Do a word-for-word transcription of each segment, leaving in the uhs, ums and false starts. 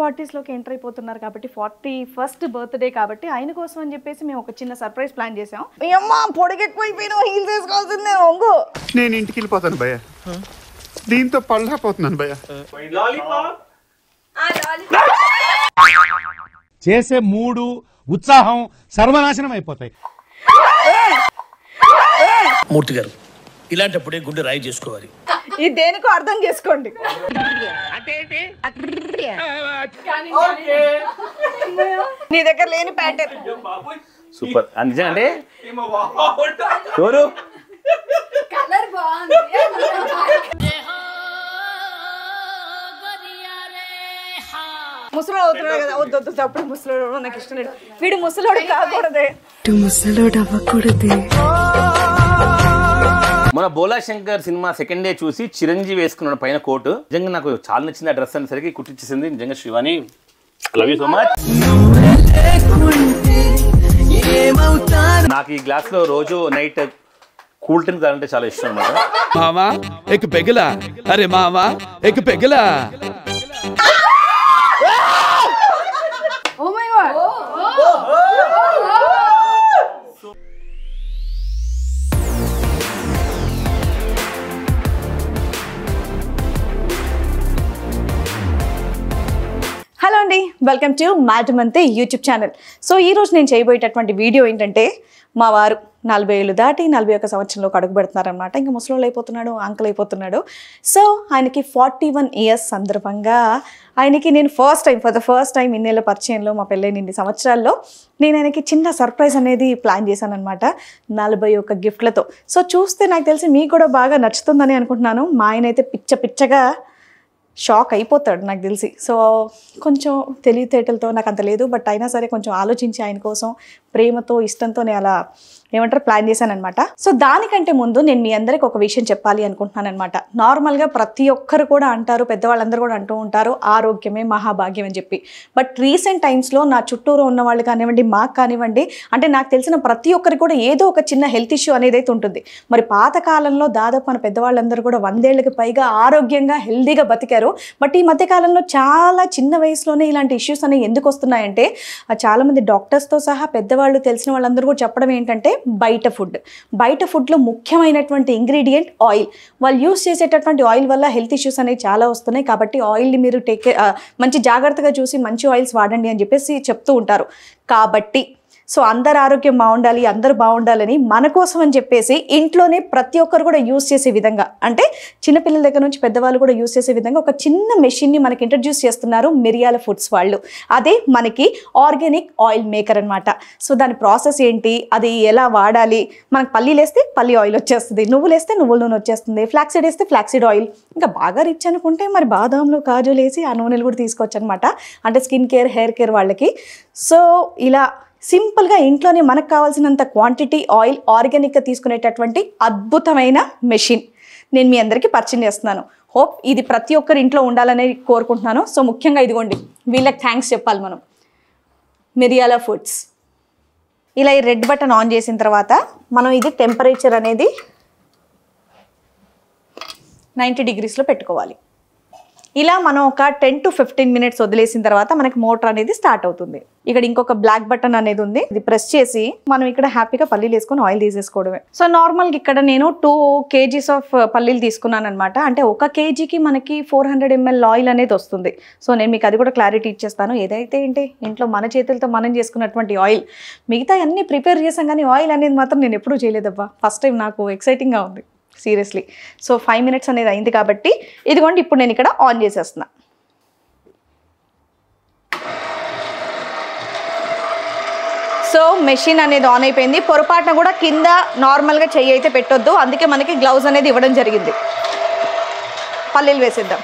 forties లోకి enter అయిపోతున్నారు కాబట్టి forty-first బర్త్డే కాబట్టి ఆయన కోసం అని చెప్పేసి మేము ఒక చిన్న సర్ప్రైజ్ ప్లాన్ చేసాం. మీ అమ్మ పొడిగెక్కువైపోయినా హీల్స్ వేసుకోవాల్సిందే వంగు. నేను ఇంటికి వెళ్ళిపోతాను భయ్య. దీంతో పళ్ళపోతున్నాను భయ్య. లాలీపాప్ ఆ లాలీపాప్ చేసే మూడు ఉత్సాహం సర్వనాశనం అయిపోతాయి. మూర్తి గారు ఇలాంటప్పుడే గుండె రాయి చేసుకోవాలి. ఇది దేనికో అర్థం చేసుకోండి. నీ దగ్గర లేని ప్యాటర్న్ సూపర్ అంటే ముసలోడు అవుతున్నాడు కదా, వద్దొద్దు అప్పుడు ముసలోడు నాకు ఇష్టం లేదు, వీడు ముసలోడు కాకూడదే, ముసలోడు అవ్వకూడదే. మన Bhola Shankar cinema second day చూసి చిరంజీవి వేసుకున్నాడు పైన కోటు, నిజంగా నాకు చాలా నచ్చింది. ఆ డ్రెస్ అనేసరికి కుట్టించేసింది. నిజంగా Shivani love you so much. నాకు ఈ గ్లాస్ లో రోజు నైట్ కూల్ డ్రింక్ తాగంటే చాలా ఇష్టం అన్నమాట. మామా ఎక్ పెగలా, అరే మామా ఎక్ పెగలా. వెల్కమ్ టు మేడం అంతే యూట్యూబ్ ఛానల్. సో ఈరోజు నేను చేయబోయేటటువంటి వీడియో ఏంటంటే, మా వారు నలభై ఏళ్ళు దాటి నలభై ఒక్క సంవత్సరంలోకి అడుగు పెడుతున్నారనమాట. ఇంకా ముసలోళ్ళు అయిపోతున్నాడు, అంకుల్ అయిపోతున్నాడు. సో ఆయనకి ఫార్టీ వన్ ఇయర్స్ సందర్భంగా ఆయనకి నేను first time for the first time ఇన్నేళ్ళ పరిచయంలో, మా పెళ్ళైన ఇన్ని సంవత్సరాల్లో నేను ఆయనకి చిన్న సర్ప్రైజ్ అనేది ప్లాన్ చేశాను అనమాట, నలభై ఒక్క గిఫ్ట్లతో. సో చూస్తే నాకు తెలిసి మీకు కూడా బాగా నచ్చుతుందని అనుకుంటున్నాను. మా ఆయన అయితే పిచ్చ పిచ్చగా షాక్ అయిపోతాడు నాకు తెలిసి. సో కొంచెం తెలివితేటలతో, నాకు అంత లేదు బట్ అయినా సరే కొంచెం ఆలోచించి ఆయన కోసం ప్రేమతో ఇష్టంతో నేను అలా ఏమంటారు ప్లాన్ చేశాను అనమాట. సో దానికంటే ముందు నేను మీ అందరికి ఒక విషయం చెప్పాలి అనుకుంటున్నాను అనమాట. నార్మల్గా ప్రతి ఒక్కరు కూడా అంటారు, పెద్దవాళ్ళందరూ కూడా అంటూ ఉంటారు ఆరోగ్యమే మహాభాగ్యం అని చెప్పి. బట్ రీసెంట్ టైమ్స్లో నా చుట్టూరు ఉన్న వాళ్ళు కానివ్వండి, మాకు కానివ్వండి, అంటే నాకు తెలిసిన ప్రతి ఒక్కరికి కూడా ఏదో ఒక చిన్న హెల్త్ ఇష్యూ అనేది అయితే ఉంటుంది. మరి పాతకాలంలో దాదాపు మన పెద్దవాళ్ళందరూ కూడా వందేళ్ళకి పైగా ఆరోగ్యంగా హెల్దీగా బతికారు. బట్ ఈ మధ్యకాలంలో చాలా చిన్న వయసులోనే ఇలాంటి ఇష్యూస్ అనేవి ఎందుకు వస్తున్నాయంటే, చాలామంది డాక్టర్స్తో సహా పెద్దవాళ్ళు తెలిసిన వాళ్ళందరూ కూడా చెప్పడం ఏంటంటే, బయట ఫుడ్ బయట ఫుడ్లో ముఖ్యమైనటువంటి ఇంగ్రీడియంట్ ఆయిల్. వాళ్ళు యూస్ చేసేటటువంటి ఆయిల్ వల్ల హెల్త్ ఇష్యూస్ అనేవి చాలా వస్తున్నాయి. కాబట్టి ఆయిల్ని మీరు టేక్ మంచి జాగ్రత్తగా చూసి మంచి ఆయిల్స్ వాడండి అని చెప్పేసి చెప్తూ ఉంటారు. కాబట్టి సో అందరు ఆరోగ్యం బాగుండాలి, అందరూ బాగుండాలని మన కోసం అని చెప్పేసి ఇంట్లోనే ప్రతి ఒక్కరు కూడా యూస్ చేసే విధంగా, అంటే చిన్నపిల్లల దగ్గర నుంచి పెద్దవాళ్ళు కూడా యూస్ చేసే విధంగా ఒక చిన్న మెషిన్ని మనకి ఇంట్రడ్యూస్ చేస్తున్నారు మిరియాల ఫుడ్స్ వాళ్ళు. అదే మనకి ఆర్గానిక్ ఆయిల్ మేకర్ అనమాట. సో దాని ప్రాసెస్ ఏంటి, అది ఎలా వాడాలి, మనకు పల్లీలు వేస్తే పల్లీ ఆయిల్ వచ్చేస్తుంది, నువ్వులు వేస్తే నువ్వుల నూనె వచ్చేస్తుంది, ఫ్లాక్సీడ్ వేస్తే ఫ్లాక్సీడ్ ఆయిల్, ఇంకా బాగా రిచ్ అనుకుంటే మరి బాదాంలో కాజులు వేసి ఆ నూనెలు కూడా తీసుకోవచ్చు అనమాట, అంటే స్కిన్ కేర్ హెయిర్ కేర్ వాళ్ళకి. సో ఇలా సింపుల్గా ఇంట్లోనే మనకు కావాల్సినంత క్వాంటిటీ ఆయిల్ ఆర్గానిక్గా తీసుకునేటటువంటి అద్భుతమైన మెషిన్ నేను మీ అందరికీ పరిచయం చేస్తున్నాను. హోప్ ఇది ప్రతి ఒక్కరి ఇంట్లో ఉండాలని కోరుకుంటున్నాను. సో ముఖ్యంగా ఇదిగోండి వీళ్ళకి థ్యాంక్స్ చెప్పాలి మనం, మిరియాల ఫుడ్స్. ఇలా ఈ రెడ్ బటన్ ఆన్ చేసిన తర్వాత మనం ఇది టెంపరేచర్ అనేది నైంటీ డిగ్రీస్లో పెట్టుకోవాలి. ఇలా మనం ఒక టెన్ టు ఫిఫ్టీన్ మినిట్స్ వదిలేసిన తర్వాత మనకి మోటార్ అనేది స్టార్ట్ అవుతుంది. ఇక్కడ ఇంకొక బ్లాక్ బటన్ అనేది ఉంది, ఇది ప్రెస్ చేసి మనం ఇక్కడ హ్యాపీగా పల్లీలు వేసుకొని ఆయిల్ తీసేసుకోవడమే. సో నార్మల్గా ఇక్కడ నేను టూ కేజీస్ ఆఫ్ పల్లీలు తీసుకున్నాను అనమాట. అంటే ఒక కేజీకి మనకి ఫోర్ హండ్రెడ్ ఎంఎల్ ఆయిల్ అనేది వస్తుంది. సో నేను మీకు అది కూడా క్లారిటీ ఇచ్చేస్తాను. ఏదైతే ఏంటి ఇంట్లో మన చేతులతో మనం చేసుకున్నటువంటి ఆయిల్, మిగతా అన్నీ ప్రిపేర్ చేసాం కానీ ఆయిల్ అనేది మాత్రం నేను ఎప్పుడూ చేయలేదబ్బా, ఫస్ట్ టైం నాకు ఎక్సైటింగ్గా ఉంది సీరియస్లీ. సో ఫైవ్ మినిట్స్ అనేది అయింది కాబట్టి ఇదిగోండి ఇప్పుడు నేను ఇక్కడ ఆన్ చేసేస్తున్నా. సో మెషిన్ అనేది ఆన్ అయిపోయింది. పొరపాటున కూడా కింద నార్మల్గా చెయ్యి అయితే పెట్టొద్దు, అందుకే మనకి గ్లౌజ్ అనేది ఇవ్వడం జరిగింది. పల్లీలు వేసేద్దాం.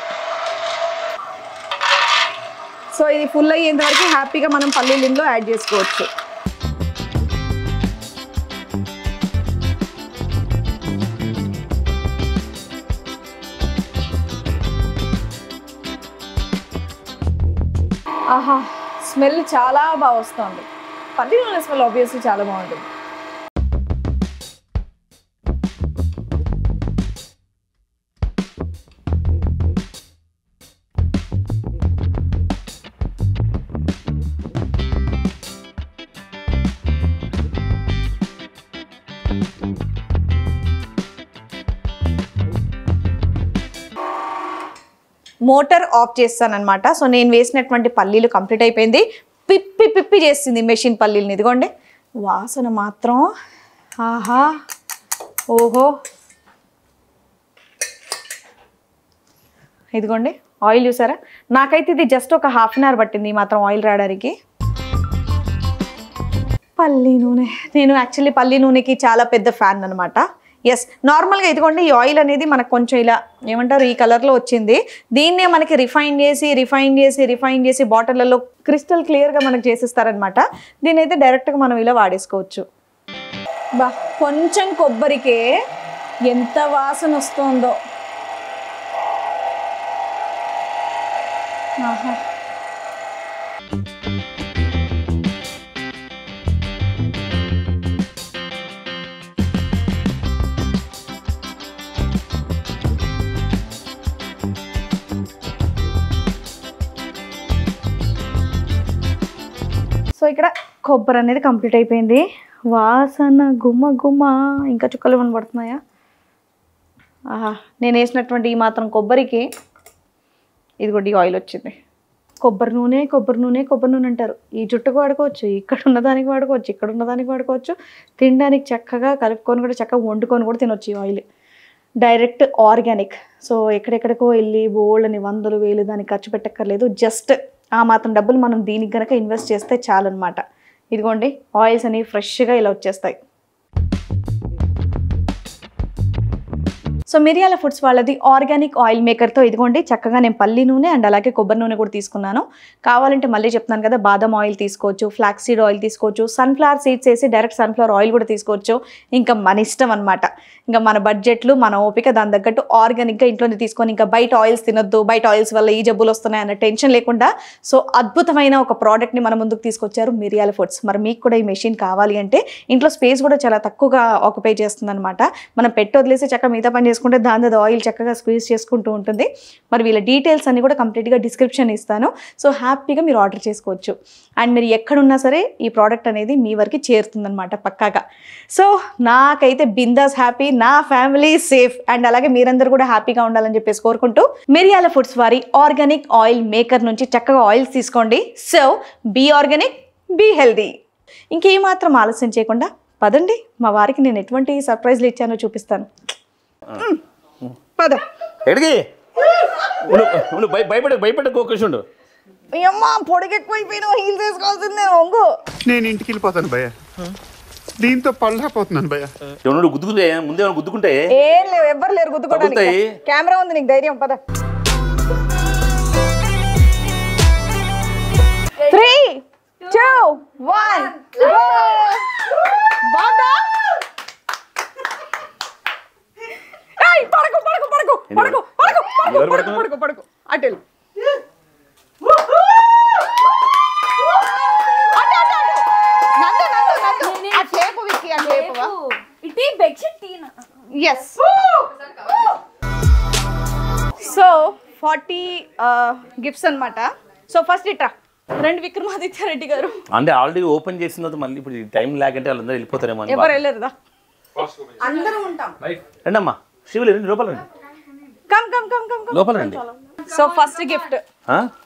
సో ఇది ఫుల్ అయ్యేంత వరకు హ్యాపీగా మనం పల్లీలు ఇందులో యాడ్ చేసుకోవచ్చు. ఆహా స్మెల్ చాలా బాగా వస్తుంది, పల్లి నూనె స్మెల్ ఆబ్వియస్లీ చాలా బాగుంటుంది. మోటార్ ఆఫ్ చేస్తాను అన్నమాట. సో నేను వేసినటువంటి పల్లీలు కంప్లీట్ అయిపోయింది. పిప్పి పిప్పి చేస్తుంది మెషిన్ పల్లీలని. ఇదిగోండి వాసన మాత్రం ఆహా ఓహో. ఇదిగోండి ఆయిల్ చూసారా, నాకైతే ఇది జస్ట్ ఒక హాఫ్ అన్ అవర్ పట్టింది మాత్రం ఆయిల్ రావడానికి. పల్లీ నూనె, నేను యాక్చువల్లీ పల్లీ నూనెకి చాలా పెద్ద ఫ్యాన్ అనమాట. ఎస్ నార్మల్గా ఇదిగోండి ఈ ఆయిల్ అనేది మనకు కొంచెం ఇలా ఏమంటారు ఈ కలర్లో వచ్చింది. దీన్నే మనకి రిఫైన్ చేసి రిఫైన్ చేసి రిఫైన్ చేసి బాటిళ్ళలో క్రిస్టల్ క్లియర్గా మనకు చేసిస్తారనమాట. దీని అయితే డైరెక్ట్గా మనం ఇలా వాడేసుకోవచ్చు. బా కొంచెం కొబ్బరికే ఎంత వాసన వస్తుందో. ఆహా సో ఇక్కడ కొబ్బరి అనేది కంప్లీట్ అయిపోయింది. వాసన గుమ్మ గుమ్మ. ఇంకా చుక్కలు కనబడుతున్నాయా? ఆహా నేను వేసినటువంటి ఈ మాత్రం కొబ్బరికి ఇది కూడా ఆయిల్ వచ్చింది. కొబ్బరి నూనె కొబ్బరి నూనె కొబ్బరి నూనె అంటారు. ఈ జుట్టుకు వాడుకోవచ్చు, ఇక్కడ ఉన్నదానికి వాడుకోవచ్చు, ఇక్కడ ఉన్నదానికి వాడుకోవచ్చు. తినడానికి చక్కగా కలుపుకొని కూడా చక్కగా వండుకొని కూడా తినొచ్చు ఈ ఆయిల్. Direct organic. సో ఎక్కడెక్కడికో వెళ్ళి బోళ్ళని వందలు వేలు దానికి ఖర్చు పెట్టక్కర్లేదు. జస్ట్ ఆ మాత్రం డబ్బులు మనం దీనికి కనుక ఇన్వెస్ట్ చేస్తే చాలన్నమాట. ఇదిగోండి ఆయిల్స్ అనేవి ఫ్రెష్గా ఇలా వచ్చేస్తాయి. సో మిరియాల ఫుడ్స్ వాళ్ళది ఆర్గానిక్ ఆయిల్ మేకర్తో ఇదిగోండి చక్కగా నేను పల్లి నూనె అండ్ అలాగే కొబ్బరి నూనె కూడా తీసుకున్నాను. కావాలంటే మళ్ళీ చెప్తున్నాను కదా, బాదం ఆయిల్ తీసుకోవచ్చు, ఫ్లాక్స్ సీడ్ ఆయిల్ తీసుకోవచ్చు, సన్ఫ్లవర్ సీడ్స్ వేసి డైరెక్ట్ సన్ఫ్లవర్ ఆయిల్ కూడా తీసుకోవచ్చు. ఇంకా మన ఇష్టం అనమాట, ఇంకా మన బడ్జెట్లు మన ఓపిక, దాని తగ్గట్టు ఆర్గానిక్గా ఇంట్లోనే తీసుకొని ఇంకా బయట ఆయిల్స్ తినొద్దు, బయట ఆయిల్స్ వల్ల ఈ జబ్బులు వస్తున్నాయి అన్న టెన్షన్ లేకుండా సో అద్భుతమైన ఒక ప్రోడక్ట్ని మన ముందుకు తీసుకొచ్చారు మిరియాల ఫుడ్స్. మరి మీకు కూడా ఈ మెషిన్ కావాలి అంటే ఇంట్లో స్పేస్ కూడా చాలా తక్కువగా ఆక్యుపై చేస్తుంది అనమాట. మనం పెట్టి వదిలేసి చక్క మిగతా పని చేసుకుంటే దాని అది ఆయిల్ చక్కగా స్క్వీజ్ చేసుకుంటూ ఉంటుంది. మరి వీళ్ళ డీటెయిల్స్ అన్ని కూడా కంప్లీట్గా డిస్క్రిప్షన్ ఇస్తాను. సో హ్యాపీగా మీరు ఆర్డర్ చేసుకోవచ్చు అండ్ మీరు ఎక్కడున్నా సరే ఈ ప్రోడక్ట్ అనేది మీ వరకు చేరుతుందనమాట పక్కాగా. సో నాకైతే బిందాస్ హ్యాపీ, నా ఫ్యామిలీ సేఫ్ అండ్ అలాగే మీరందరూ కూడా హ్యాపీగా ఉండాలని చెప్పేసి కోరుకుంటూ మిరియాల ఫుడ్స్ వారి ఆర్గానిక్ ఆయిల్ మేకర్ నుంచి చక్కగా ఆయిల్స్ తీసుకోండి. So be organic, be healthy. ఇంకేమాత్రం ఆలస్యం చేయకుండా పదండి, మా వారికి నేను ఎటువంటి సర్ప్రైజ్లు ఇచ్చానో చూపిస్తాను. పద ఎడిగి భయపడ భయపడకు కూర్చుండు. అమ్మా పొడిగెక్కువైపోయినా హీల్ చేసుకోవాల్సిందే ఒంగు. నేను ఇంటికి వెళ్ళిపోతాను భయ, దీంతో పళ్ళపోతున్నాను భయ. ఎవరు గుద్దుకుంటే ముందే గుద్దుకుంటే ఏం లేవు, ఎవ్వరు లేరు గుద్దుకుంటాయి. కెమెరా ఉంది నీకు ధైర్యం. పద త్రీ టూ వన్ బాబా. సో ఫార్టీ గిఫ్ట్స్ అనమాట. సో ఫస్ట్ ఇట్రా రండి విక్రమాదిత్య రెడ్డి గారు. అంటే ఆల్రెడీ ఓపెన్ చేసిన మళ్ళీ ఇప్పుడు టైం లేకంటే వాళ్ళందరూ వెళ్ళిపోతారేమో. ఎవరు వెళ్ళరుదా, అందరూ ఉంటాం. రండమ్మా శివులు రండి లోపల రండి. కమ్ కమ్ కమ్ కమ్ లోపల రండి. So first gift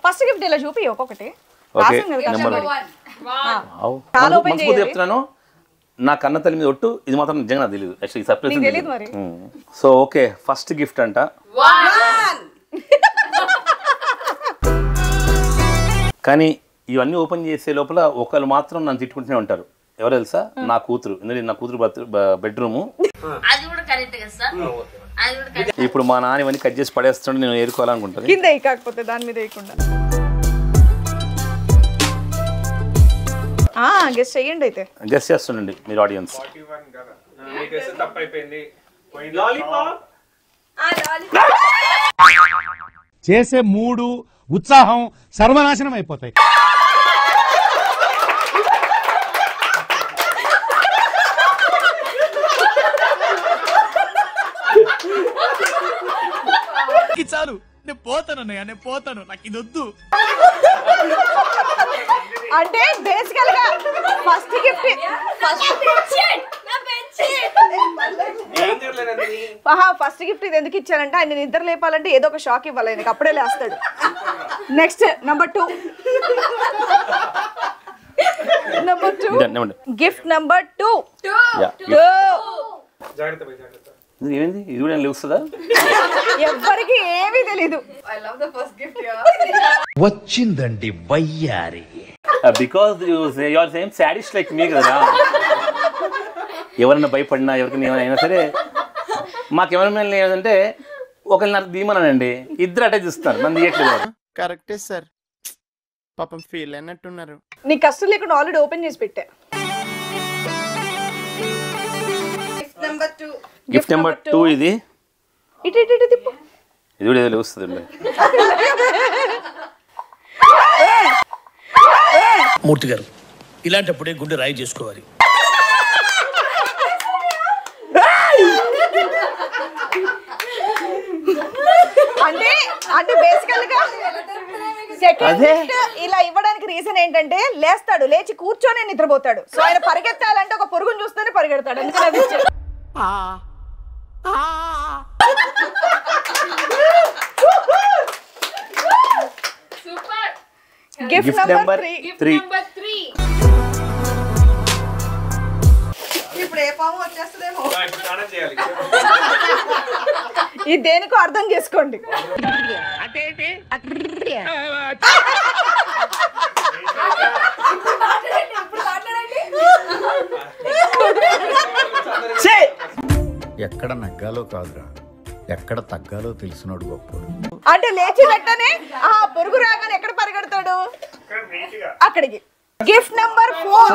first gift ఇలా చూపి ఒక్కొక్కటి. చెప్తున్నాను నా కన్న తల్లి మీద ఒట్టు, ఇది మాత్రం నిజంగా తెలియదు యాక్చువల్లీ సర్ప్రైజ్ తెలియదు మరి. సో ఓకే ఫస్ట్ గిఫ్ట్ అంట కానీ ఇవన్నీ ఓపెన్ చేసే లోపల ఒకళ్ళు మాత్రం నన్ను తిట్టుకుంటూనే ఉంటారు. ఎవరు తెలుసా? నా కూతురు. ఎందుకంటే నా కూతురు బెడ్రూమ్ ఇప్పుడు మా నాన్న ఇవన్నీ కట్ చేసి పడేస్తుంటే నేను ఏరుకోవాలనుకుంటాను. దాని మీద వేయకుండా గెస్ట్ చేయండి. అయితే గెస్ట్ చేస్తుండండి మీరు ఆడియన్స్. చేసే మూడు ఉత్సాహం సర్వనాశనం అయిపోతాయి. చాలు నేను పోతాను నేను పోతాను నాకు ఇది వద్దు అంటే బేసికల్ గా first gift first bed sheet నా bed sheet First gift is in the kitchen and in either lapel and Edo Shaki Valenic. Next, number two. Number two. Gift number two. Two. Yeah. Two. You didn't lose that? I love the first gift. What's in the divayari? Because you say you're same sadist like me. You want to buy Padna, you can even say, Mark, you want to lay on day, walk another demon on a day. It registered. Correct, sir. Papa feel and a tuner. Nicastly could already open his pit. Number two. Gift, gift number two, two is the. It it it it. It is the loose. Murthy girl, you are going to ride this car. Ande, ande basically ka. Second gift, ila ivvadaniki reason entante lestadu lechi kurchone nidrapothadu. So ayana parigettaalante oka porugunu chustane parigettadu. Andukane adi ichadu. Ah. Ah. Super. Gift, gift number, number three. Gift three. Number three. Ippudu e paamu vachestademo. Ippudu anam cheyali. Ee deniko ardham cheskondi. Ante ante appudu maatladandi. Che ఎక్కడ నగ్గాలో కాదురా ఎక్కడ తగ్గాలో తెలుసునోడు గొప్పడు అంటే లేచి వెంటనే ఆ పొరుగు రాగానే ఎక్కడ పరిగెడతాడు అక్కడికి గిఫ్ట్ నంబర్ four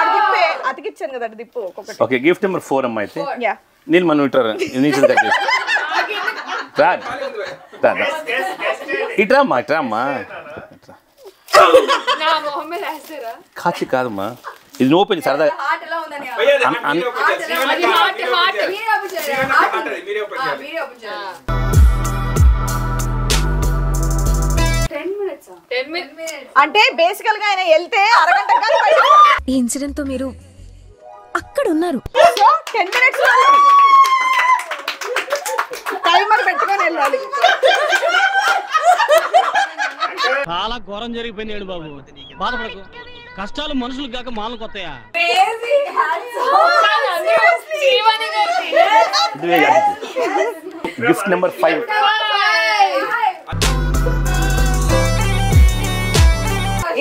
అది గిఫ్ట్ అతికిచ్చాను కదా అది దిప్పు ఒక్కొక్కటి ఓకే గిఫ్ట్ నంబర్ four అమ్మ అయితే యా నీల్ మను ఇట్రా నీల్ దగ్గర రాట్ రాట్ ఇట్రా మా ఇట్రా మా నా మొహమే రాస్తారా కాచి కాదుమా ఇది ఓపెన్ సరదా హార్ట్ ఎలా ఉందనియా హార్ట్ హార్ట్ మీరే ఓపెన్ చేయాలి హార్ట్ మీరే ఓపెన్ చేయాలి మీరే ఓపెన్ చేయాలి ten minutes ten minutes అంటే బేసికల్ గా ఆయన ఎల్తే అరగంట కాదు ఈ ఇన్సిడెంట్ తో మీరు అక్కడ ఉన్నారు సో ten minutes టైమర్ పెట్టుకొని వెళ్ళాలి చాలా ఘోరం జరిగిపోయింది బాబు బాధపడకు కష్టాలు మనుషులకు గాక మానలకు వస్తాయా క్రేజీ హ్యాట్స్ జీవనగతి గిఫ్ట్ నంబర్ five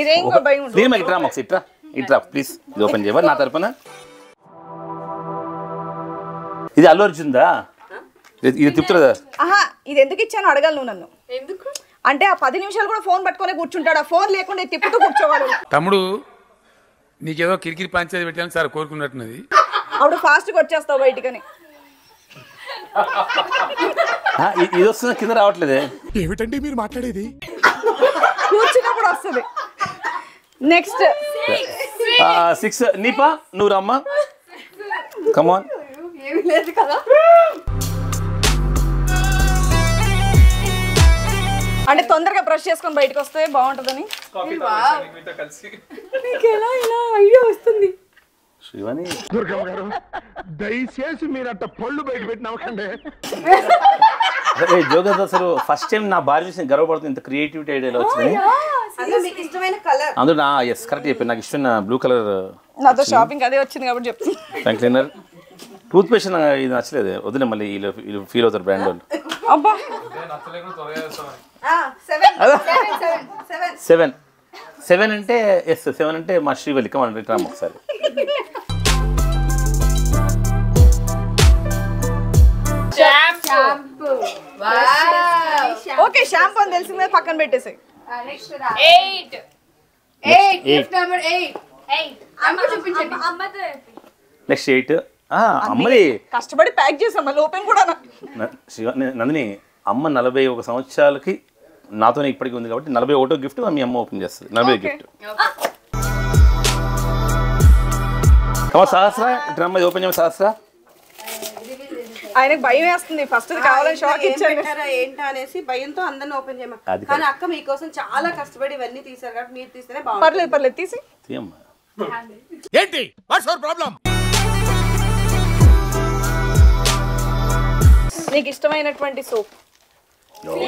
ఇదేంగో బై ఉండు దీని మెట్రా మాక్స్ ఇట్రా ఇట్రా ప్లీజ్ ఇది ఓపెన్ చేయవా నా తరపున ఇది అల్లు అర్జున్ దా ఇది తిప్తరా ఆహా ఇది ఎందుకు ఇచ్చాను అడగాలి నువ్వు నన్ను ఎందుకు అంటే ఆ ten నిమిషాలు కూడా ఫోన్ పట్టుకొని కూర్చుంటాడు ఆ ఫోన్ లేకుండా తిప్పుతూ కూర్చోవాలి తమ్ముడు నీకేదో కిరికిరి పంచేది పెట్టాలని సార్ కోరుకున్నట్టున్నది అప్పుడు ఫాస్ట్ గా వచ్చేస్తావు బయటికని ఆ ఇది వస్తున్నా కింద రావట్లేదే ఏమిటండి మీరు మాట్లాడేది కూర్చున్నప్పుడు వస్తది నెక్స్ట్ ఆ six నీపా నువ్వు రామ్మ కమ్ ఆన్ ఏమీ లేదు కదా అంటే తొందరగా బ్రష్ చేసుకొని బయటికి వస్తే బాగుంటదని నీకెలా ఇలా ఐడియా వస్తుంది శివాని దుర్గమ్మ గారు దయచేసి మీరు అట్ట పళ్ళు బయట పెట్టినవకండి అరే జోగేష్ అసలు ఫస్ట్ టైం నా భార్య చూసి గర్వపడుతుంది ఇంత క్రియేటివిటీ ఐడియాలో వచ్చింది అందులో మీకు ఇష్టమైన కలర్ అందులో నా yes కరెక్ట్ చెప్పాను నాకు ఇష్టం నా బ్లూ కలర్ నాతో షాపింగ్ అదే వచ్చింది కాబట్టి చెప్తాను థాంక్ క్లీనర్ టూత్ పేస్ట్ ఇది నచ్చలేదు వదిలే మళ్ళీ ఫీల్ అవుతారు బ్రాండ్ వాళ్ళు అబ్బా సెవెన్ సెవెన్ అంటే ఎస్ సెవెన్ అంటే మా శ్రీవల్లి కమాండ్ రిట్రామ్ ఒకసారి ఓకే షాంపూ అని తెలిసింది కదా పక్కన పెట్టేసాయి నెక్స్ట్ ఎయిట్ అమ్మని కష్టపడి ప్యాక్ చేసాం ఓపెన్ కూడా నందిని అమ్మ నలభై ఒక సంవత్సరాలకి నాతోనే ఇప్పటికీ ఉంది కాబట్టి నలభై ఒకటో గిఫ్ట్ మీ అమ్మ ఓపెన్ చేస్తుంది నలభై గిఫ్ట్ సహస్రా డ్రమ్ ఓపెన్ చేయ సహస్రా ఆయనకు భయం వేస్తుంది ఫస్ట్ కావాలని షాక్ ఇచ్చాను ఏంటా అనేసి భయంతో అందరిని ఓపెన్ చేయమా కానీ అక్క మీకోసం చాలా కష్టపడి ఇవన్నీ తీసారు కాబట్టి మీరు తీస్తేనే బాగుంది పర్లేదు పర్లేదు తీసి తీయమ్మా ఏంటి వాట్స్ అవర్ ప్రాబ్లం నీకు ఇష్టమైనటువంటి సోప్ ఇది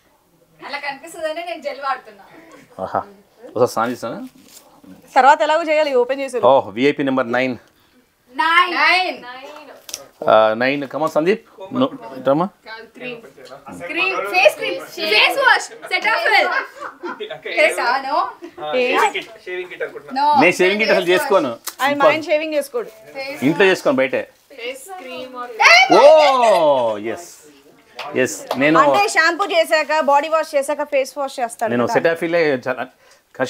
ఒకసారి స్నాన్ చేస్తాను తర్వాత ఎలాగో చేయాలి ఓపెన్ చేసి oh VIP number nine nine కమా సందీప్ రమా నేను షేవింగ్ కిట్ అసలు చేసుకోను ఇంట్లో చేసుకోను బయట ఓ ఎస్ ఎస్ నేను షాంపూ చేశాక బాడీ వాష్ చేశాక ఫేస్ వాష్ చేస్తాను నేను సెటాఫిల్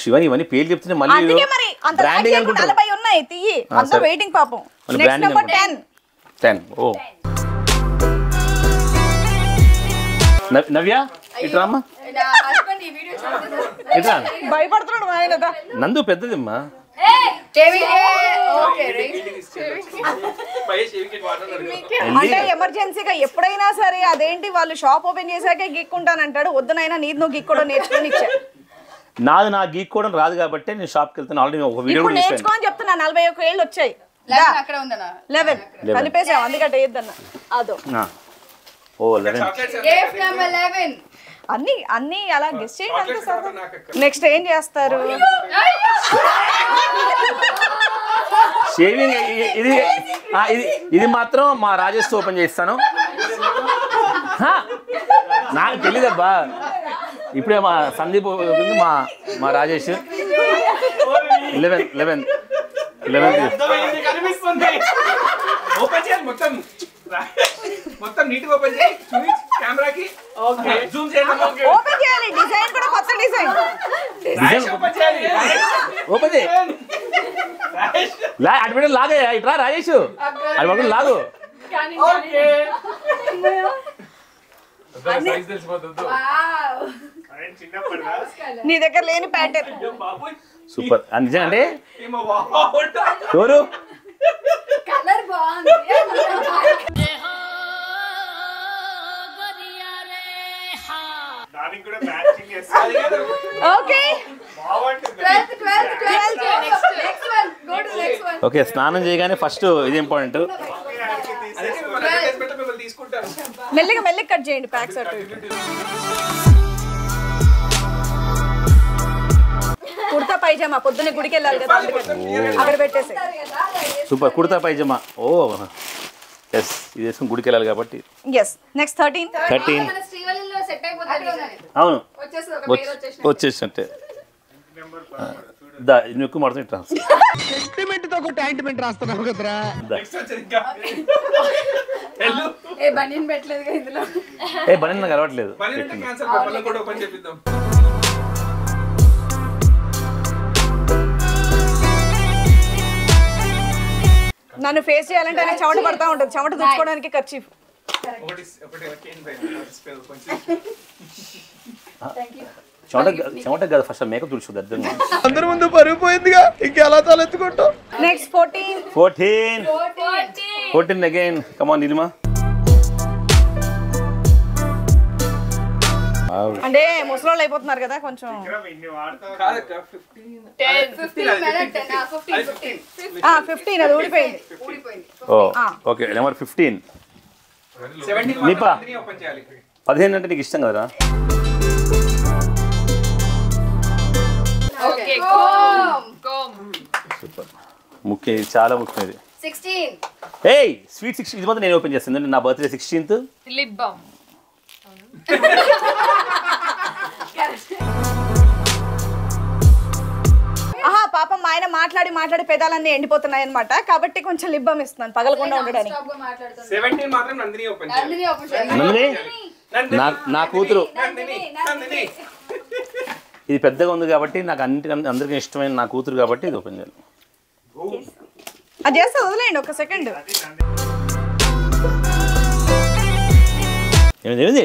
శివని ఇవన్నీ పేర్లు చెప్తున్నా మళ్ళీ నలభై ఉన్నాయి తీయి అంతా వెయిటింగ్ పాపం నెక్స్ట్ నెంబర్ టెన్ ఓ నవ్య ఇట్రామ్మా భయపడుతున్నాడు ఆయన నందు పెద్దదిమ్మా అంటే ఎమర్జెన్సీగా ఎప్పుడైనా సరే అదేంటి వాళ్ళు షాప్ ఓపెన్ చేశాకే గిక్కుంటానంటాడు వద్దునైనా నీది నువ్వు గిక్కోవడం నేర్చుకుని ఇచ్చా నాది నా గీక్కోవడం రాదు కాబట్టి నేను షాప్కి వెళ్తాను ఆల్రెడీ ఒక వీడియో నేర్చుకోని చెప్తున్నా నలభై ఒక్క ఏళ్ళు వచ్చాయి కలిపేసావు అందుకంటే అదో అన్ని అన్ని అలా గెస్ట్ చేయండి నెక్స్ట్ ఏం చేస్తారు షేవింగ్ ఇది ఇది మాత్రం మా రాజేష్ ఓపెన్ చేస్తాను నాకు తెలీదబ్బా ఇప్పుడే మా సందీప్ మా మా రాజేష్ లెవెన్ లెవెన్ లెవెన్ అటు లాగే ఇట్రా రాజేష్ అటు లాగు నీ దగ్గర లేని ప్యాటర్న్ సూపర్ నిజండి ఎవరు ఓకే స్నానం చేయగానే ఫస్ట్ ఇది ఇంపార్టెంట్ మెల్లిగా మెల్లిగా కట్ చేయండి ప్యాక్స్ అటు కుర్తా పైజామా పొద్దున్నే గుడికి వెళ్ళాలి కదా అక్కడ పెట్టేసి సూపర్ కుర్తా పైజామా ఓ ఎస్ ఇది వేసుకుని గుడికి వెళ్ళాలి కాబట్టి ఎస్ నెక్స్ట్ థర్టీన్ థర్టీన్ అవును వచ్చేసంటే ఎక్కువ మాడుతున్నా కలవట్లేదు నన్ను ఫేస్ చేయాలంటే చెమట పడతా ఉంటుంది చెమట దుచ్చుకోవడానికి కర్చీఫ్ చెమట కదా ఫస్ట్ మేకప్ చూడు అర్థం అందరి ముందు పరిగిపోయిందిగా ఇంకెలా తలెత్తుకుంటాం next fourteen fourteen fourteen again come on Nilima అంటే ముసలోళ్ళు అయిపోతున్నారు కదా కొంచెం ఫిఫ్టీన్ అది ఊడిపోయింది ఓకే నెంబర్ ఫిఫ్టీన్ పదిహేను అంటే నీకు ఇష్టం కదా సూపర్ ముఖ్యం ఇది చాలా ముఖ్యం ఇది ఏయ్ స్వీట్ సిక్స్టీన్ ఇది మాత్రం నేను ఓపెన్ చేస్తాను నా బర్త్డే సిక్స్టీన్త్ లిప్ బామ్ ఆహా పాపం ఆయన మాట్లాడి మాట్లాడి పెదాలన్నీ ఎండిపోతున్నాయి అన్నమాట కాబట్టి కొంచెం లిప్ బామ్ ఇస్తున్నాను పగలకుండా ఉండడానికి సెవెంటీన్ మాత్రం నందిని ఓపెన్ చేయాలి నందిని నా కూతురు నందిని ఇది పెద్దగా ఉంది కాబట్టి నాకు అన్నిటికన్నా అందరికీ ఇష్టమైన నా కూతురు కాబట్టి ఇది ఓపెన్ చేయాలి అది చేస్తా వదిలేయండి ఒక second Come on. Come, come,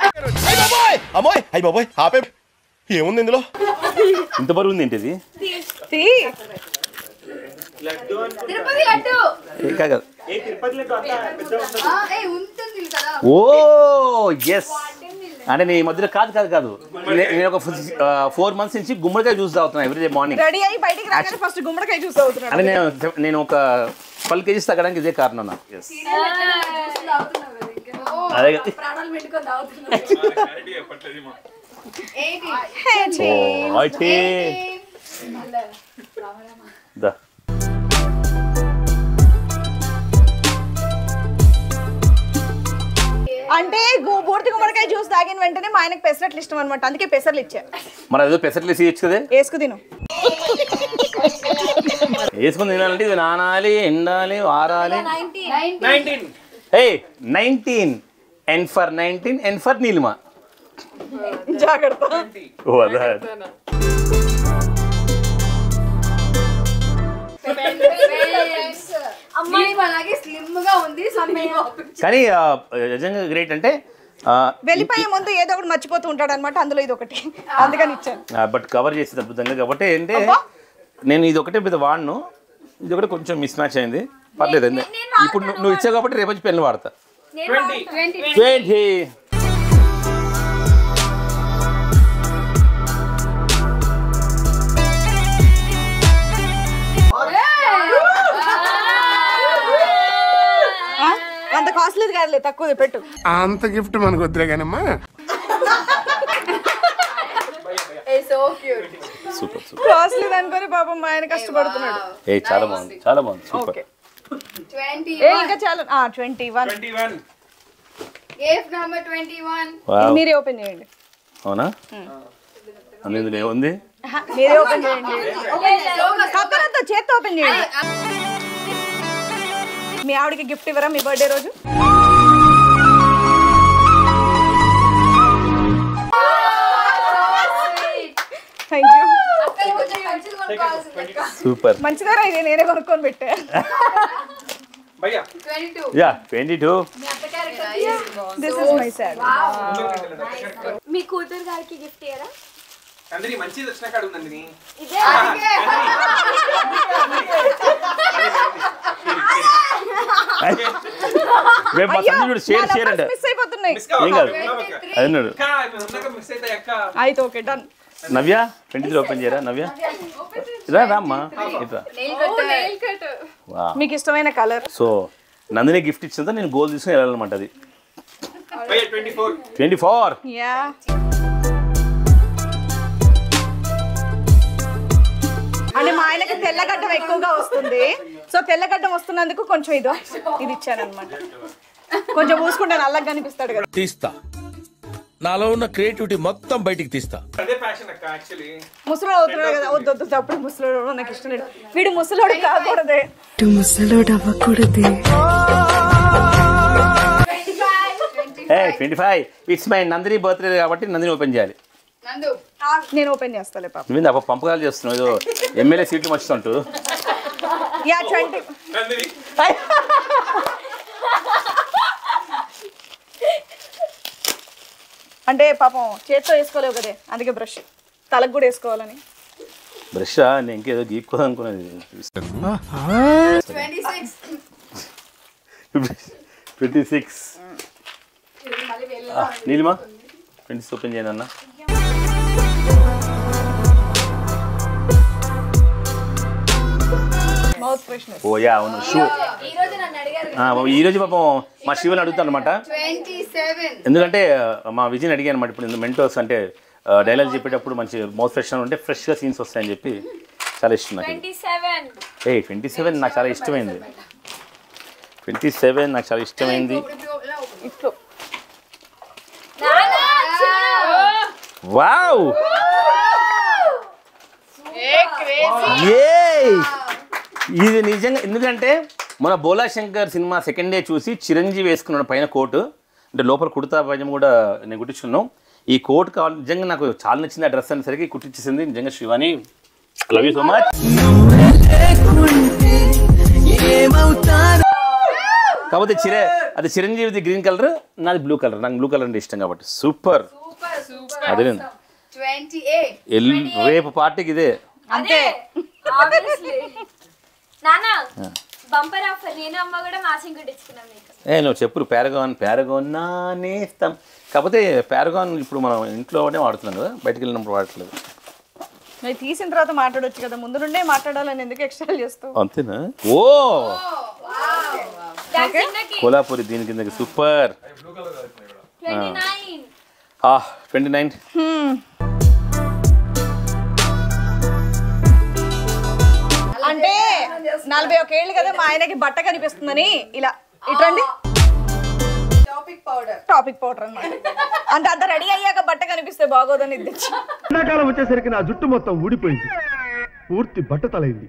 Hey, boy. Amoy. Hey, boy. Happy. He on the lo. Into baru on the see. See. Tirupati attu. Kagal. Hey, Tirupati le attu. Ah, hey, unta nil kala. Oh, yes. And I am a four months in Gumraka juice every morning. Ready, I buy the first Gumraka juice out. I am a pulk is the current is a carnona. Yes, I think. అంటే గోబోర్తి గుమ్మడికాయ juice తాగిన వెంటనే మా ఆయనకి పెసరట్లు ఇష్టం అన్నమాట అందుకే పెసరట్లు ఇచ్చా మరి ఏదో పెసరట్లు ఇచ్చేయచ్చు కదా ఏసుకు తిను ఏసుకు తినాలంటే ఇది నానాలి ఎండాలి వారాలి nineteen hey nineteen n for nineteen n for Neelima జాగ్రత్త ఓ అదా అమ్మాయి అలాగే స్లిమ్ గా ఉంది సమయం కానీ నిజంగా గ్రేట్ అంటే వెలిపాయ ముందు ఏదో ఒకటి మర్చిపోతూ ఉంటాడు అన్నమాట అందులో ఇది ఒకటి అందుకని ఇచ్చాను బట్ కవర్ చేసి అద్భుతంగా కాబట్టి అంటే నేను ఇది ఒకటే పెద్ద వాడను ఇది ఒకటి కొంచెం మిస్ మ్యాచ్ అయింది పర్లేదు ఇప్పుడు నువ్వు ఇచ్చావు కాబట్టి రేపు వచ్చి పెన్ వాడతా twenty twenty I'm the gift man go draganama. It's so cute. Super, super. Costly than Gori Baba, mine customer. Hey, Chalamon, Chalamon, super. Twenty. Hey, Chalamon, ah, twenty one. Twenty one. Gave number twenty one. Wow. Mere open it. Oh, na? And then the only? Mere open it. Okay, Kapara, the chet open it. May I give gift to your birthday, Roju? Thank you. Super. Manchidara, I didn't even work on it. Bhaiya. twenty-two. Yeah, twenty-two. This is my set. Wow. Me Kudur garki gift era. Andri manchi dashna kadu Andri. We must do share, share and miss. I know. I took it done. Navya, twenty open here. Navya, is that Rama? Nail cutter. Wow, make it a color. So, Nandini gifted something in gold. This is Matadi. twenty-four. twenty-four. Yeah. And mine like a tellagata echoga ostundi. So tellagata ostunanduku koncham idu idi ichchanu annamata. Koncham pooskunta nallagga anipistadu kada. Teesta. Naalo unna creativity mottham bayitiki teesta. Ade passion akka actually. Musalodu avutunnadu kada oddu tappudu musalodu naku ishtam led. Veedu musalodu kaakudade. Tu musalodu avakudade. Hey twenty-five. It's my Nandini birthday kabatti Nandini open cheyali. Nandu. నేను open చేస్తాలే పాప నిన్న అప్పుడు పంపకాలు చేస్తున్నావు ఏదో MLA సీట్లు మర్చిస్తుంటు yeah twenty Nandini అంటే పాపం చేత్తో వేసుకోలేవు కదే అందుకే బ్రష్ తలకు కూడా వేసుకోవాలని బ్రష్ నేను ఇంకేదో గీక్కోదాం అనుకున్నాను twenty-six twenty-six Neelima twenty-six open చేయనన్నా Oh yeah, on shoe. Ah, but hero ji papa, my Shivan adu thaan mata. Twenty-seven. Endu ante ma Vijay adi gan mati. Mentors ante dialogue jepe tappudu manchi most fresh ante fresh scenes ostayi jepe. చాలా ఇష్టం నాకు. Twenty seven ఏ twenty seven నాకు చాలా ఇష్టమైంది. Twenty seven నాకు చాలా ఇష్టమైంది. ఇట్లో నానా చూడు. వావ్ ఏ క్రేజీ ఏ ఇది నిజంగా. ఎందుకంటే మన Bhola Shankar cinema second day చూసి చిరంజీవి వేసుకున్నాడు పైన కోటు, అంటే లోపల కుర్తా పైజం కూడా నేను కుట్టించుకున్నాను. ఈ కోట్ కావాలి నిజంగా నాకు చాలా నచ్చింది. ఆ డ్రెస్ అనేసరికి కుట్టించేసింది. నిజంగా Shivani love you so much. కాకపోతే చిర అది చిరంజీవిది గ్రీన్ కలర్, నాది బ్లూ కలర్. నాకు బ్లూ కలర్ అంటే ఇష్టం కాబట్టి సూపర్ అదే. రేపు పార్టీకి ఇదే అంతే. నువ్వు చెప్పు పారగాన్ పారగాన్ నానే ఇస్తాం. కాకపోతే పారగాన్ ఇప్పుడు మనం ఇంట్లోనే వాడుతున్నాం కదా, బయటకు వెళ్ళినప్పుడు వాడట్లేదు. నేను తీసిన తర్వాత మాట్లాడొచ్చు కదా, ముందు నుండే మాట్లాడాలని ఎందుకు ఎక్స్ట్రా చేస్తావు? అంతేనా? ఓ కోలాపూరి దీని కింద సూపర్. ట్వంటీ నైన్ అంటే నలభై ఒక ఏళ్ళు కదా మా ఆయనకి బట్ట కనిపిస్తుందని ఇలా ఇటండి టాపిక్ పౌడర్ అన్నమాట. అంటే అంత రెడీ అయ్యాక బట్ట కనిపిస్తే బాగోదని ఇద్దరు. ఎండాకాలం వచ్చేసరికి నా జుట్టు మొత్తం ఊడిపోయింది, పూర్తి బట్ట తలైంది.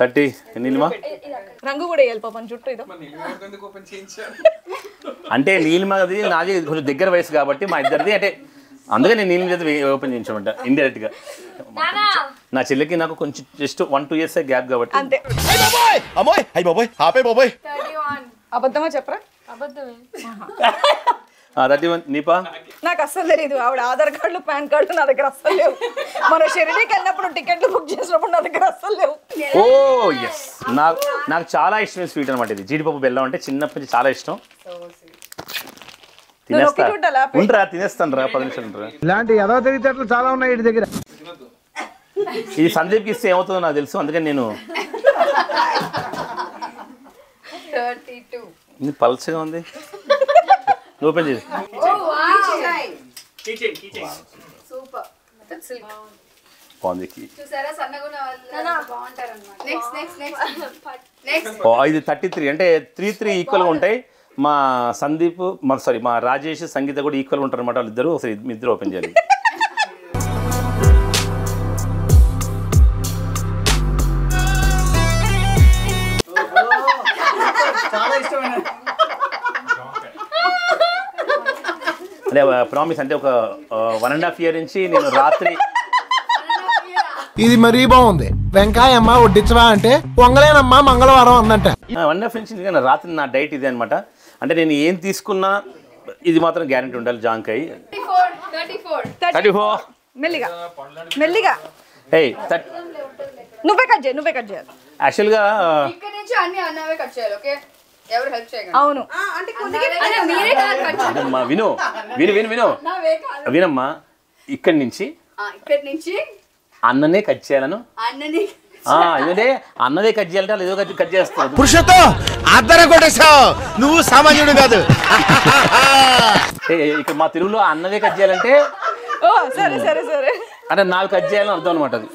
థర్టీ నీలిమా రంగు కూడా వెళ్ళి పాపం జుట్టు ఇదో అంటే నీలిమాది నాది కొంచెం దగ్గర వయసు కాబట్టి మా ఇద్దరిది అంటే అందుకే నేను నీళ్ళ చేత ఓపెన్ చేయించమంట ఇండైరెక్ట్గా. నా చెల్లెకి నాకు కొంచెం just one two years gap కాబట్టి అంతే. అబద్ధమా చెప్పరా? థర్టీ వన్ నీపా నాకు అస్సలు తెలియదు. ఆవిడ ఆధార్ కార్డులు పాన్ కార్డు నా దగ్గర అస్సలు లేవు. మన షిరిడీకి వెళ్ళినప్పుడు టికెట్లు బుక్ చేసినప్పుడు నా దగ్గర అస్సలు లేవు. ఓ ఎస్ నాకు నాకు చాలా ఇష్టమైన స్వీట్ అనమాట ఇది. జీడిపప్పు బెల్లం అంటే చిన్నప్పటి నుంచి చాలా ఇష్టం. ఇది సందీప్కి ఇస్తే ఏమవుతుందో నాకు తెలుసు, అందుకని నేను పల్చగా ఉంది. ఓపెన్ చేసి ఇది థర్టీ త్రీ అంటే త్రీ త్రీ ఈక్వల్గా ఉంటాయి. మా సందీప్ మా సారీ మా రాజేష్ సంగీత కూడా ఈక్వల్ ఉంటారు అనమాట. వాళ్ళిద్దరు ఒకసారి ఇద్దరు ఓపెన్ చేయాలి. అదే ప్రామిస్ అంటే ఒక వన్ అండ్ హాఫ్ ఇయర్ నుంచి నేను రాత్రి ఇది మరీ బాగుంది వెంకాయమ్మ వడ్డించవా అంటే పొంగలేనమ్మా మంగళవారం అన్నట్ట. వన్ అండ్ హాఫ్ ఇయర్ నుంచి రాత్రి నా డైట్ ఇదే అనమాట. అంటే నేను ఏం తీసుకున్నా ఇది మాత్రం గ్యారెంటీ ఉండాలి. జాంకాయ యాక్చువల్గా విను విను విను విను వినమ్మా ఇక్కడి నుంచి అన్ననే కట్ చేయాలను. ఎందుకంటే అన్నదే కట్ చేయాలంటే వాళ్ళు ఏదో కట్ చేస్తారు. పురుషతో అద్దరు కొట్టేసావు నువ్వు సామాన్యుడు కాదు. ఇక్కడ మా తెలుగులో అన్నదే కట్ చేయాలంటే అంటే నాకు కట్ చేయాలని అర్థం అనమాట. అది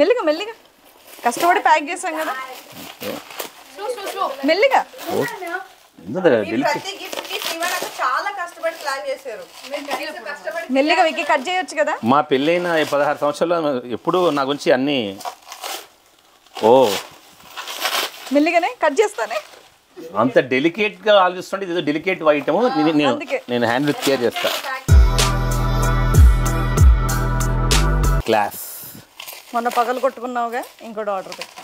మెల్లిగా మెల్లిగా కష్టపడి ప్యాక్ చేసాం కదా మెల్లిగా. మా పెళ్ళైన పదహారు సంవత్సరాలు ఎప్పుడు నా గురించి అన్ని ఓ మెల్లిగానే కట్ చేస్తానే. అంత డెలికేట్ గా ఆలోచిస్తుంటే ఏదో డెలికేట్ ఐటమ్ నేను హ్యాండిల్ కేర్ చేస్తా. క్లాస్ మొన్న పగలు కొట్టుకున్నావుగా ఇంకోటి ఆర్డర్ పెట్టా.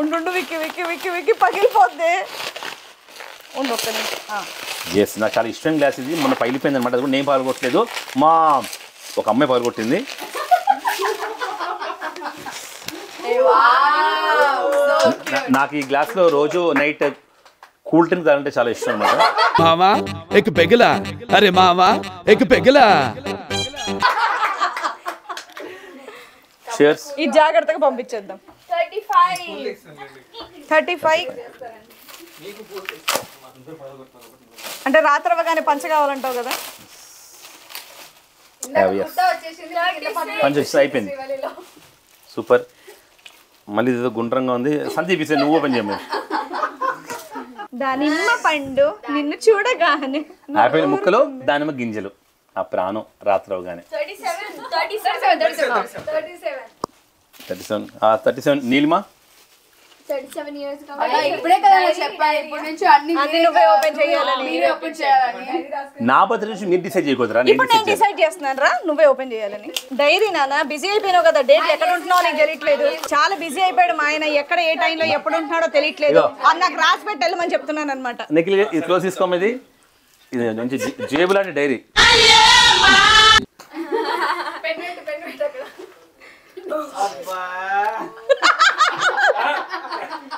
ఉండు విక్కి విక్కి విక్కి విక్కి పగిలిపోద్ది. ఉండు ఒక్క నిమిషం. నాకు చాలా ఇష్టం గ్లాస్ ఇది. మొన్న పగిలిపోయింది అనమాట. అది కూడా నేను పాల్గొట్టలేదు, మా ఒక అమ్మాయి పాల్గొట్టింది. నాకు ఈ గ్లాస్లో రోజు నైట్ కూల్ డ్రింక్ తాగంటే చాలా ఇష్టం అనమాట. మామా ఎక్ పెగలా అరే మామా ఎక్ పెగలా. ఈ జాగ్రత్తగా పంపించేద్దాం. thirty-five. And a Rathravagana Panchagavan together. Punch stipend. Super. Mali is the Gundrang on the Sandeep is a new open jammer. Danima Pando, Ninachuda Gane. Apple Mukalo, Danima Ginjalo. Aprano, Rathravagana. Thirty-seven, thirty-seven, thirty-seven, thirty-seven. Thirty-seven. Ah, thirty-seven. Nilma. Thirty-seven years ago. I put it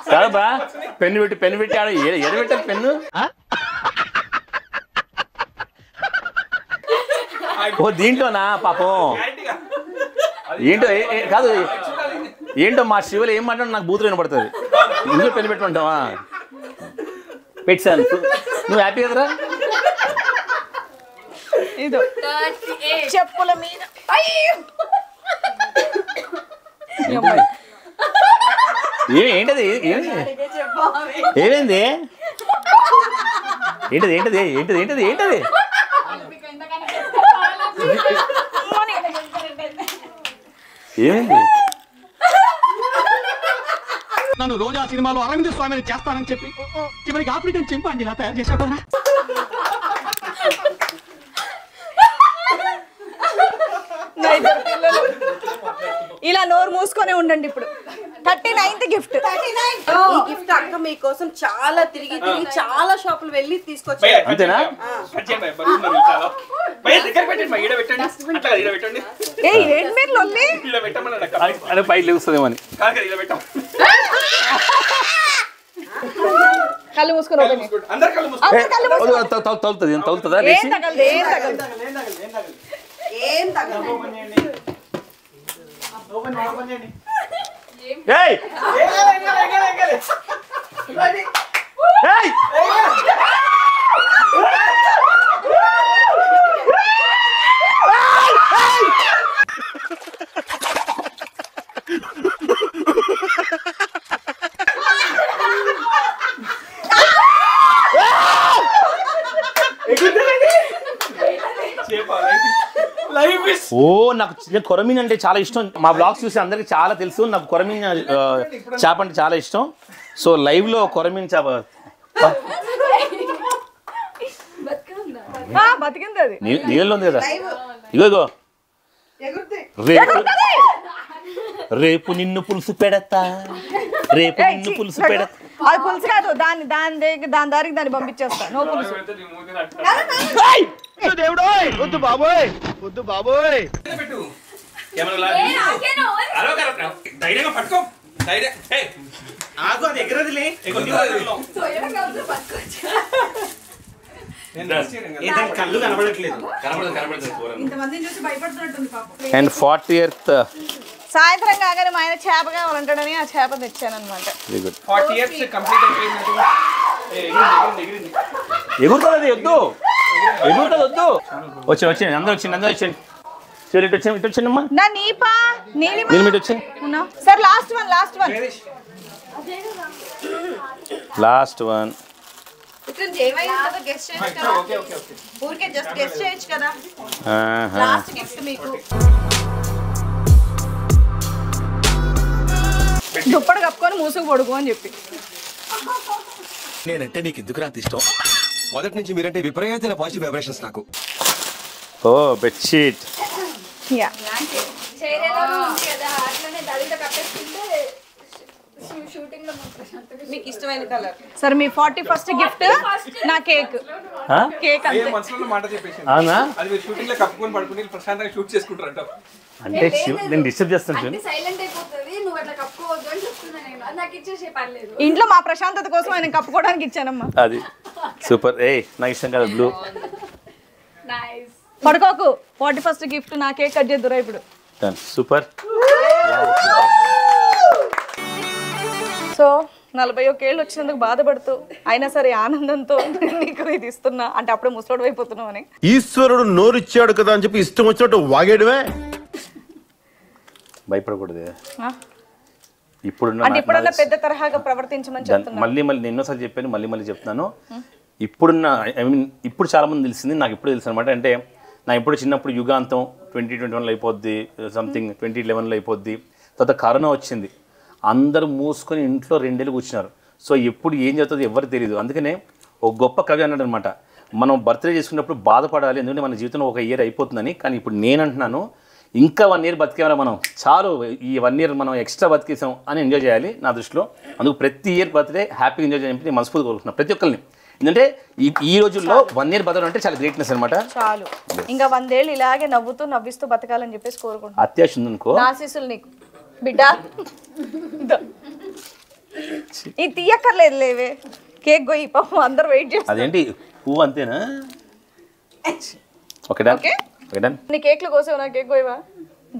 Sarba, pen with pen with a yellow pen. Oh, Dintona, Papo. Into Marshall, aim at a booth and water. You pen with one. Pitson, you happy? Chapolamina. You ain't even there. Into the end of the day, into the end of the end of the day. Even there. None of Roja cinema or I'm the swim and chapter and chipping. Give a carpet and chimpanzee. Ila nor Moscone undandy put. Thirty-ninth gift. Thirty-nine. Oh, gift akka meekosam chala tirigi tirigi chala shoplu velli teeskochu. Antena? Acheyandi balloon marichala. Bhai ikkada pettandi ma ida pettandi. Atla ida pettandi. Hey, red mere lolli. Ida pettamana nakka. Ana pai levustademani. Kaga ida pettam. Kallu Moscone open. Andar kallu Moscone. Andar kallu Moscone. Tol tol tol tadi. Tol tada lechi. Yen tagal. Yen tagal. Yen tagal. Yen tagal. Yen tagal. Open it, open it. Hey! Hey! Hey! Oh, nak koramin ante chaala ishtam. Ma vlogs chusi andariki chaala telusu. Nak koramin chaap ante chaala ishtam. So live lo koramin chaap. Batkunda. Ha, batkunda adi. Neello undi kada. Igo igo. Egurutundi. Repu ninnu pulusu pedata. Repu ninnu pulusu pedata. Adi pulusu kadu. Dani dani dani dani dariki dani pampichestha. No pulusu. Hey! Devudoi, Uddu Baboy, Uddu Baboy. And fortieth. సాయంత్రం కాగానే ఆయన చేపగా ఉంటాడని ఆ చేప తెచ్చాను అన్నమాట. forty years complete అయిపోయింది. ఎగురుతది ఎద్దు. ఎగురుతది ఎద్దు. వచ్చే వచ్చే అందరూ వచ్చేండి అందరూ వచ్చేండి. చెల్లి ఇటు వచ్చేండి ఇటు వచ్చేండి అమ్మా. నా నీపా నీలిమ. నీలిమ ఇటు వచ్చే. ఉన్నా. Sir last one last one. Last one. ఇట్లా జేవై కదా గెస్ చేయొచ్చు కదా. Okay okay okay. ఊరికే జస్ట్ గెస్ చేయొచ్చు కదా. ఆహా. లాస్ట్ గిఫ్ట్ మీకు. Duppad kapkoni moosuku poduko ani cheppi nenante neeku endukura ant ishtam modathi nunchi mirante viparayatana positive vibrations naaku oh bed sheet yeah cheyrela kada atlane dalita kappestunde shooting lo mantrashantaka meeku ishtamaina color sir mee forty-first gift na cake ha cake ante ee manaslo maata cheppesindi avuna adi meer shooting lo kappukoni padukoni prashantanga shoot chestuntaranta ante నేను disturb చేస్తాను silent అయిపోతది నువ్వు అట్లా కప్పుకోవద్దు అని చెప్తున్నా నేను నాకు ఇచ్చేసే పర్లేదు ఇంట్లో మా ప్రశాంతత కోసం నేను కప్పుకోవడానికి ఇచ్చానమ్మా అది సూపర్ ఏ నైస్ అంగల్ బ్లూ నైస్ పడుకోకు forty-first గిఫ్ట్ నాకే కట్ చేద్దురా ఇప్పుడు సూపర్ So, forty-one ఏళ్ళు వచ్చినందుకు బాధపడుతూ అయినా సరే ఆనందంతో నీకు ఇది ఇస్తున్నా అంటే అప్పుడు ముసలోడు అయిపోతున్నావు అని. ఈశ్వరుడు నోరు ఇచ్చాడు కదా అని చెప్పి ఇష్టం వచ్చినట్టు వాగేడమే. భయపడకూడదే. ఆ ఇప్పుడు అంటే ఇప్పుడల్లా పెద్ద తరహాగా ప్రవర్తించమని చెప్తున్నా. మళ్ళీ మళ్ళీ నిన్నోసారి చెప్పాను, మళ్ళీ మళ్ళీ చెప్తున్నాను. ఇప్పుడున్న ఐ మీన్ ఇప్పుడు చాలామంది తెలిసింది, నాకు ఇప్పుడు తెలుసు అనమాట. అంటే నా ఇప్పుడు చిన్నప్పుడు యుగాంతం ట్వంటీ ట్వంటీ వన్లో అయిపోద్ది, సంథింగ్ ట్వంటీ లెవెన్లో అయిపోద్ది. తర్వాత కరోనా వచ్చింది, అందరూ మూసుకొని ఇంట్లో రెండేళ్ళు కూర్చున్నారు. సో ఎప్పుడు ఏం జరుగుతుందో ఎవరు తెలియదు. అందుకనే ఒక గొప్ప కవి అన్నాడు అనమాట, మనం బర్త్డే చేసుకున్నప్పుడు బాధపడాలి ఎందుకంటే మన జీవితంలో ఒక ఇయర్ అయిపోతుందని. కానీ ఇప్పుడు నేనంటున్నాను, ఇంకా వన్ ఇయర్ బతికేమరా మనం, చాలు ఈ వన్ ఇయర్ మనం ఎక్స్ట్రా బతికేసాం అని ఎంజాయ్ చేయాలి నా దృష్టిలో. అందుకు ప్రతి ఇయర్ బర్త్డే హ్యాపీగా ఎంజాయ్ చేయాలని నేను మనస్ఫూర్తి కోరుకుంటున్నాను ప్రతి ఒక్కరిని. ఎందుకంటే ఈ రోజుల్లో వన్ ఇయర్ బతకడం అంటే చాలా గ్రేట్నెస్ అనమాట. చాలు ఇంకా వందేళ్ళు ఇలాగే నవ్వుతూ నవ్విస్తూ బతకాలని చెప్పేసి కోరుకుంటున్నాను. అత్యాశ ఉందనుకో, ఆశీస్సులు నీకు బిడ్డ. ఇది తీయక్కర్లేదు లేవే, కేక్ గొయ్యి పాపం అందరూ వెయిట్ చేస్తారు. అదేంటి పువ్వు అంతేనా? Okay done, okay done. నీ కేక్లు కోసేవు, నా కేక్ గొయ్యవా?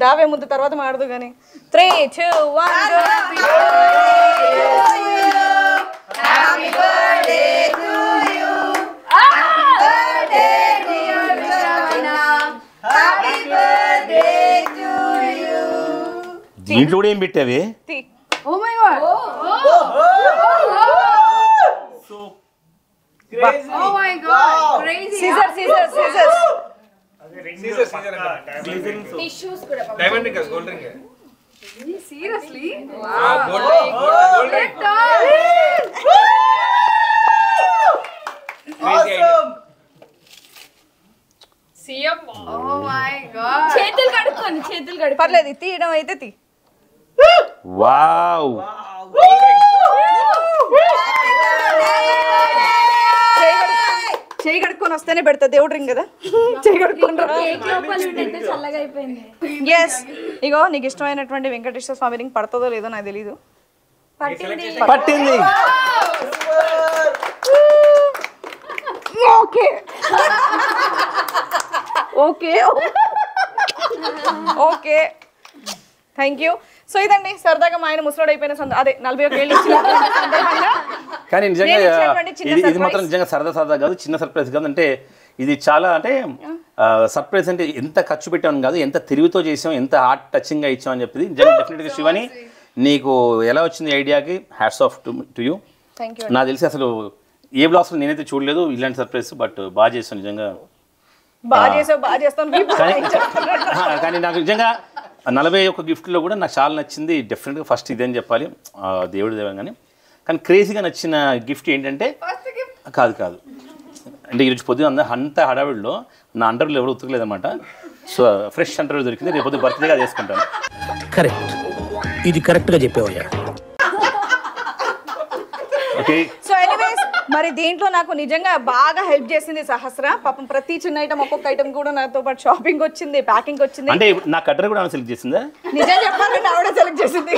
దావే ముందు తర్వాత మాడదు కానీ. Three two one. ఇంట్లో కూడా ఏం పెట్టావే? చేతులు కడుక్కోండి, చేతులు కడుక్కోండి. పర్లేదు తీయడం అయితే తీ. Wow! Wow. Woo. చేయి కడుక్కొని వస్తేనే పెడతా దేవుడు రింగ్ కదా, చేయి కడుక్కొని. ఎస్ ఇగో నీకు ఇష్టమైనటువంటి వెంకటేశ్వర స్వామి రింగ్ పడుతుందో లేదో నాకు తెలీదు. పట్టింది. Okay okay okay thank you. So ఇదండి సరదాగా మా ఆయన ముసలోడు అయిపోయిన సంద అదే నలభై ఒక ఏళ్ళు కానీ ఇది మాత్రం నిజంగా సరదా సరదా కాదు, చిన్న సర్ప్రైజ్ కాదు. అంటే ఇది చాలా అంటే సర్ప్రైజ్ అంటే ఎంత ఖర్చు పెట్టామని కాదు, ఎంత తిరుగుతో చేసాం, ఎంత హార్ట్ టచింగ్గా ఇచ్చాం అని చెప్పింది. డెఫినెట్గా శివాని నీకు ఎలా వచ్చింది ఐడియాకి హ్యాట్స్ ఆఫ్ టు యూ. నాకు తెలిసి అసలు ఏ బ్లాగ్స్లో నేనైతే చూడలేదు ఇలాంటి సర్ప్రైజ్, బట్ బాగా చేస్తాను నిజంగా. కానీ నాకు నిజంగా నలభై ఒక గిఫ్ట్లో కూడా నాకు చాలా నచ్చింది డెఫినెట్గా ఫస్ట్ ఇదే అని చెప్పాలి, దేవుడు దేవం. కానీ కానీ క్రేజీగా నచ్చిన గిఫ్ట్ ఏంటంటే కాదు కాదు అంటే ఈరోజు పొద్దున అంత హడావిడిలో నా అంటర్లు ఎవరు ఉతకలేదన్నమాట. సో ఫ్రెష్ అంటర్ దొరికింది, రేపు పొద్దు బర్త్డేగా చేసుకుంటాను. కరెక్ట్, ఇది కరెక్ట్గా చెప్పేవయ్యా. ఓకే మరి దీంట్లో నాకు నిజంగా బాగా హెల్ప్ చేసింది సహస్ర పాపం. ప్రతి చిన్న ఐటమ్ ఒక్కొక్క ఐటమ్ కూడా నాతో పాటు షాపింగ్ వచ్చింది, ప్యాకింగ్ వచ్చింది. అంటే నా కట్టర్ కూడా సెలెక్ట్ చేసిందా? నిజం చెప్పాలంటే ఆవిడ సెలెక్ట్ చేసింది.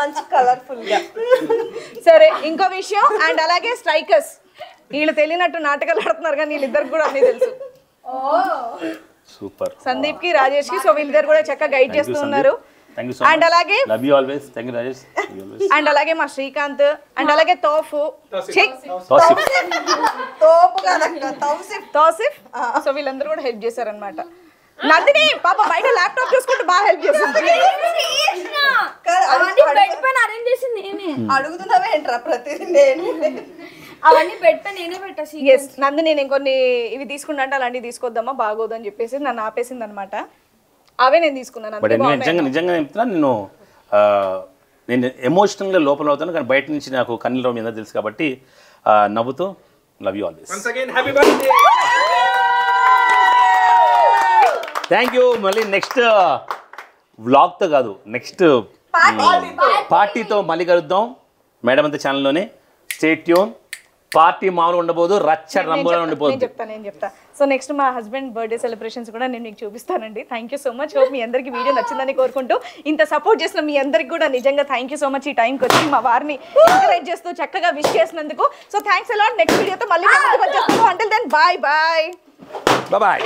మంచి కలర్ఫుల్ గా. సరే ఇంకో విషయం, అండ్ అలాగే స్ట్రైకర్స్ వీళ్ళు తెలియనట్టు నాటకాలు ఆడుతున్నారు కానీ వీళ్ళిద్దరికి కూడా అన్నీ తెలుసు. సూపర్ సందీప్ కి రాజేష్ కి. సో వీళ్ళిద్దరు కూడా చక్కగా గైడ్ చేస్తూ ఉన్నారు. అండ్ అలాగే love you always. Thank you Rajesh. And అలాగే మా శ్రీకాంత్, అండ్ అలాగే తోఫు చెక్ తోసిఫ్ తోపు గానక తోసిఫ్ తోసిఫ్ సో వీళ్ళందరూ కూడా హెల్ప్ చేశారు అన్నమాట. నందిని పాప బయట ల్యాప్‌టాప్ చూసుకుంటూ బాగా హెల్ప్ చేసింది. అవన్నీ బెడ్ పైన అరేంజ్ చేసింది నేనే. అడుగుతున్నావే ఏంట్రా ప్రతిదీ నేనే. అవన్నీ బెడ్ పైన నేనే పెట్టా సీక్రెట్. yes నందిని నేను కొన్ని ఇవి తీసుకున్నా అంటే అలాంటివి తీసుకోద్దమ్మా బాగోదు అని చెప్పేసి నన్ను ఆపేసింది అన్నమాట. అవే నేను తీసుకున్నాను. నిజంగా చెప్తున్నా, నేను నేను ఎమోషనల్గా లోపల అవుతాను కానీ బయట నుంచి నాకు కన్నీలో మీద తెలుసు కాబట్టి నవ్వుతూ love you always. Thank you. మళ్ళీ నెక్స్ట్ వ్లాగ్తో కాదు నెక్స్ట్ పార్టీతో మళ్ళీ కలుద్దాం మేడం అంతే ఛానల్లోనే. Stay tune. పార్టీ మామూలు ఉండబోదు, రచ్చ రంబోలా ఉండిపోదు. చెప్తాను నేను చెప్తా. సో నెక్స్ట్ మా హస్బెండ్ బర్త్డే సెలబ్రేషన్స్ కూడా నేను మీకు చూపిస్తానండి. Thank you so much. Hope మీ అందరికీ వీడియో నచ్చిందని కోరుకుంటూ, ఇంత సపోర్ట్ చేసిన మీ అందరికి కూడా నిజంగా థ్యాంక్ యూ సో మచ్. ఈ టైంకి వచ్చి మా వారిని ఎంకరేజ్ చేస్తూ చక్కగా విష్ చేసినందుకు సో థ్యాంక్స్ అలాట్. నెక్స్ట్ వీడియోతో మళ్ళీ వచ్చేస్తాను. Until then bye bye bye.